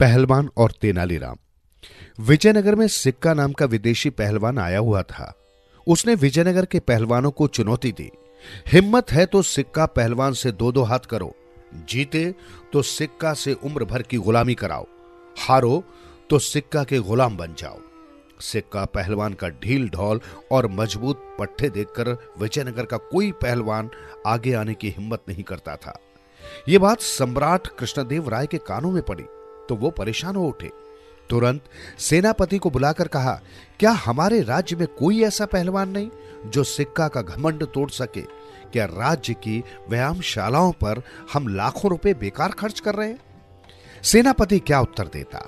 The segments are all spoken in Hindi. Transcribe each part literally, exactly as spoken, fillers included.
पहलवान और तेनालीराम। विजयनगर में सिक्का नाम का विदेशी पहलवान आया हुआ था। उसने विजयनगर के पहलवानों को चुनौती दी, हिम्मत है तो सिक्का पहलवान से दो दो हाथ करो, जीते तो सिक्का से उम्र भर की गुलामी कराओ, हारो तो सिक्का के गुलाम बन जाओ। सिक्का पहलवान का ढील ढोल और मजबूत पट्टे देखकर विजयनगर का कोई पहलवान आगे आने की हिम्मत नहीं करता था। यह बात सम्राट कृष्णदेव राय के कानों में पड़ी तो वो परेशान हो उठे। तुरंत सेनापति को बुलाकर कहा, क्या हमारे राज्य में कोई ऐसा पहलवान नहीं जो सिक्का का घमंड तोड़ सके? क्या राज्य की व्यायामशालाओं पर हम लाखों रुपए बेकार खर्च कर रहे हैं? सेनापति क्या उत्तर देता?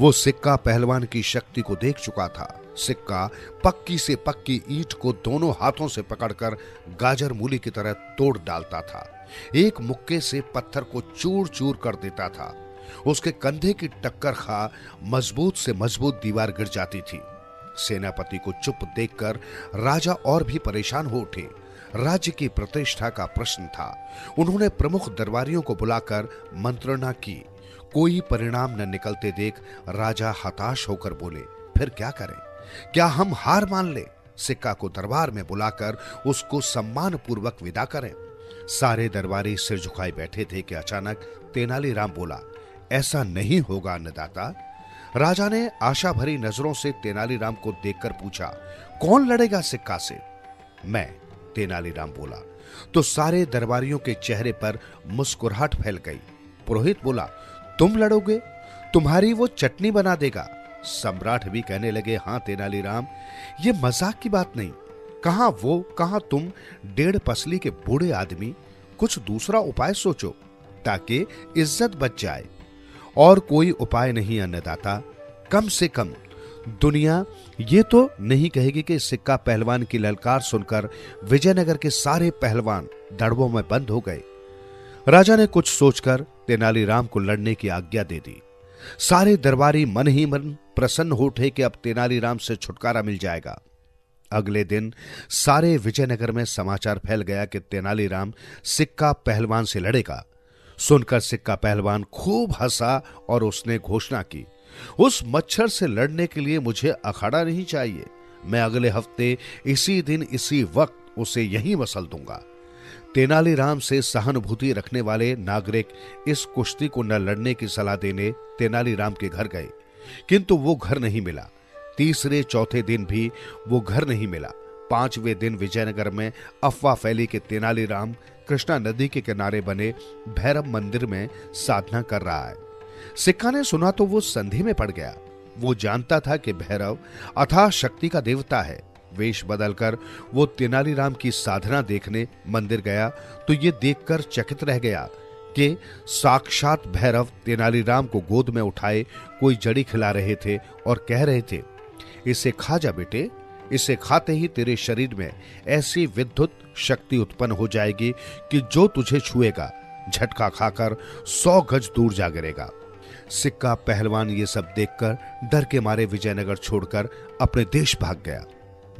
वो सिक्का पहलवान की शक्ति को देख चुका था। सिक्का पक्की से पक्की ईंट को दोनों हाथों से पकड़कर गाजर मूली की तरह तोड़ डालता था। एक मुक्के से पत्थर को चूर चूर कर देता था। उसके कंधे की टक्कर खा मजबूत से मजबूत दीवार गिर जाती थी। सेनापति को चुप देखकर राजा और भी परेशान हो उठे। राज्य की प्रतिष्ठा का प्रश्न था। उन्होंने प्रमुख दरबारियों को बुलाकर मंत्रणा की। कोई परिणाम न निकलते देख राजा हताश होकर बोले, फिर क्या करें? क्या हम हार मान ले? सिक्का को दरबार में बुलाकर उसको सम्मान पूर्वक विदा करें? सारे दरबारी सिर झुकाए बैठे थे कि अचानक तेनालीराम बोला, ऐसा नहीं होगा अन्नदाता। राजा ने आशा भरी नजरों से तेनालीराम को देखकर पूछा, कौन लड़ेगा सिक्का से? मैं, तेनालीराम बोला तो सारे दरबारियों के चेहरे पर मुस्कुराहट फैल गई। पुरोहित बोला, तुम लड़ोगे? तुम्हारी वो चटनी बना देगा। सम्राट भी कहने लगे, हाँ तेनालीराम, ये मजाक की बात नहीं। कहां वो, कहां तुम डेढ़ पसली के बूढ़े आदमी। कुछ दूसरा उपाय सोचो ताकि इज्जत बच जाए। और कोई उपाय नहीं अन्नदाता। कम से कम दुनिया ये तो नहीं कहेगी कि सिक्का पहलवान की ललकार सुनकर विजयनगर के सारे पहलवान दड़बों में बंद हो गए। राजा ने कुछ सोचकर तेनालीराम को लड़ने की आज्ञा दे दी। सारे दरबारी मन ही मन प्रसन्न हो उठे कि अब तेनालीराम से छुटकारा मिल जाएगा। अगले दिन सारे विजयनगर में समाचार फैल गया कि तेनालीराम सिक्का पहलवान से लड़ेगा। सुनकर सिक्का पहलवान खूब हंसा और उसने घोषणा की, उस मच्छर से लड़ने के लिए मुझे अखाड़ा नहीं चाहिए। मैं अगले हफ्ते इसी दिन इसी वक्त उसे यहीं मसल दूंगा। तेनालीराम से सहानुभूति रखने वाले नागरिक इस कुश्ती को न लड़ने की सलाह देने तेनालीराम के घर गए, किंतु वो घर नहीं मिला। तीसरे चौथे दिन भी वो घर नहीं मिला। पांचवें दिन विजयनगर में अफवाह फैली कि तेनालीराम कृष्णा नदी के किनारे बने भैरव मंदिर में साधना कर रहा है। सिक्का ने सुना तो वो संधि में पड़ गया। वो जानता था कि भैरव अथाह शक्ति का देवता है। वेश बदलकर वो तेनालीराम की साधना देखने मंदिर गया तो ये देखकर चकित रह गया कि साक्षात भैरव तेनालीराम को गोद में उठाए कोई जड़ी खिला रहे थे और कह रहे थे, इसे खा जा बेटे, इसे खाते ही तेरे शरीर में ऐसी विद्युत शक्ति उत्पन्न हो जाएगी कि जो तुझे छुएगा झटका खाकर सौ गज दूर जा गिरेगा। सिक्का पहलवान ये सब देखकर डर के मारे विजयनगर छोड़कर अपने देश भाग गया।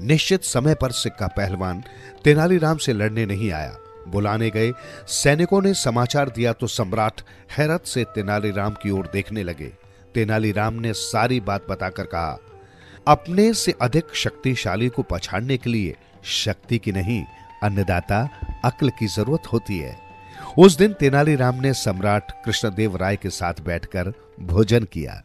निश्चित समय पर सिक्का पहलवान तेनालीराम से लड़ने नहीं आया। बुलाने गए सैनिकों ने समाचार दिया तो सम्राट हैरत से तेनालीराम की ओर देखने लगे। तेनालीराम ने सारी बात बताकर कहा, अपने से अधिक शक्तिशाली को पछाड़ने के लिए शक्ति की नहीं अन्नदाता अक्ल की जरूरत होती है। उस दिन तेनालीराम ने सम्राट कृष्णदेव राय के साथ बैठकर भोजन किया।